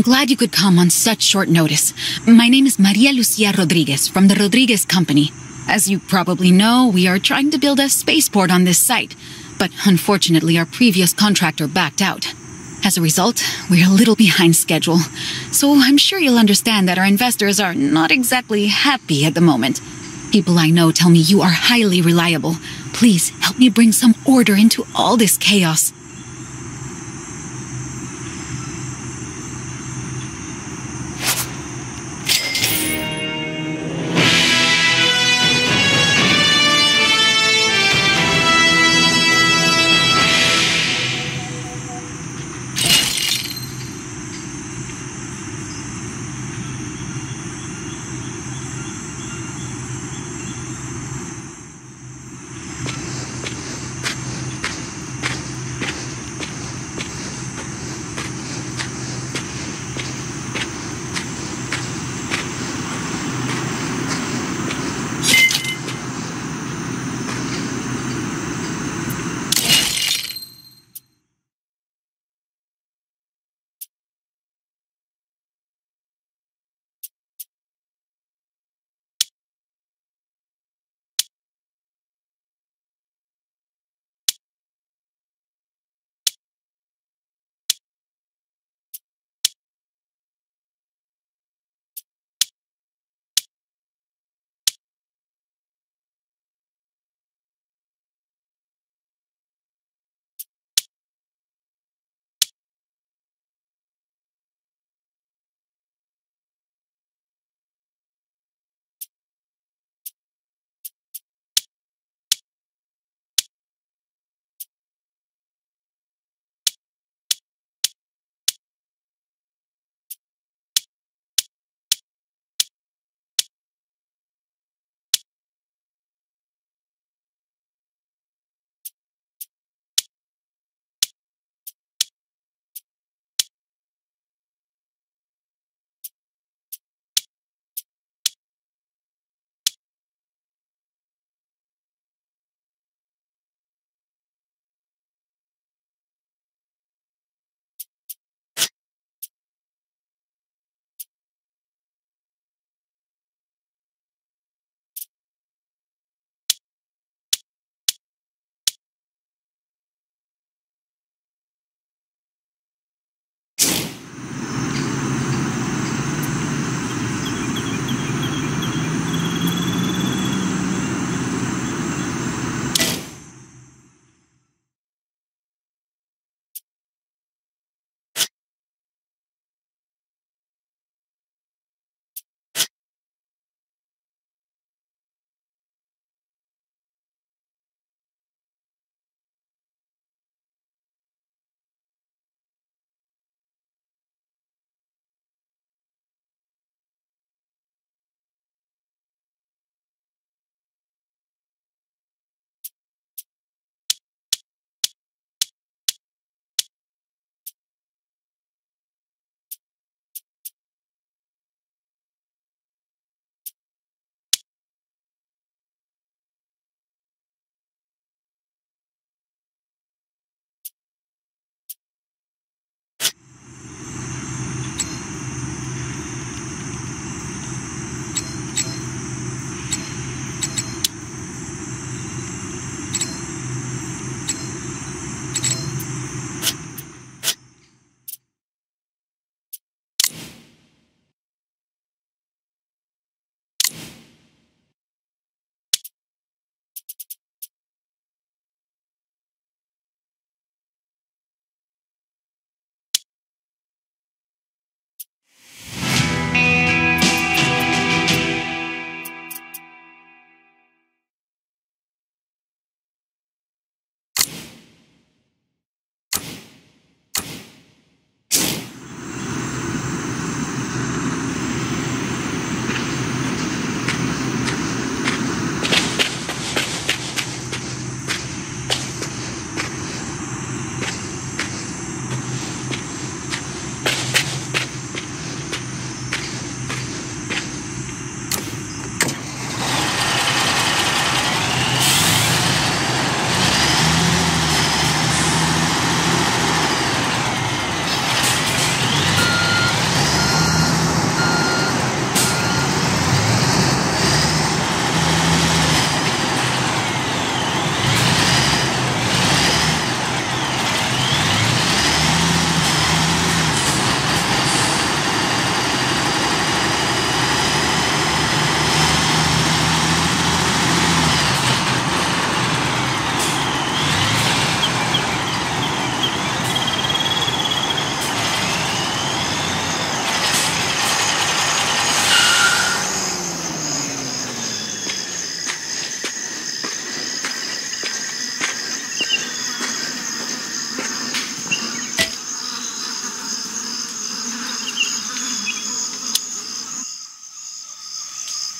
I'm glad you could come on such short notice. My name is Maria Lucia Rodriguez from the Rodriguez Company. As you probably know, we are trying to build a spaceport on this site, but unfortunately our previous contractor backed out. As a result, we're a little behind schedule, so I'm sure you'll understand that our investors are not exactly happy at the moment. People I know tell me you are highly reliable. Please help me bring some order into all this chaos.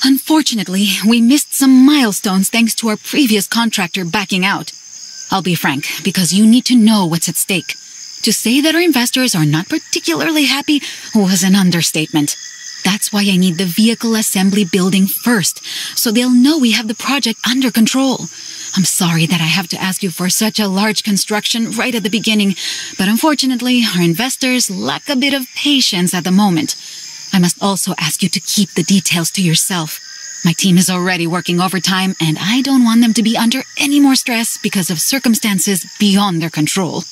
Unfortunately, we missed some milestones thanks to our previous contractor backing out. I'll be frank, because you need to know what's at stake. To say that our investors are not particularly happy was an understatement. That's why I need the vehicle assembly building first, so they'll know we have the project under control. I'm sorry that I have to ask you for such a large construction right at the beginning, but unfortunately, our investors lack a bit of patience at the moment. I must also ask you to keep the details to yourself. My team is already working overtime, and I don't want them to be under any more stress because of circumstances beyond their control.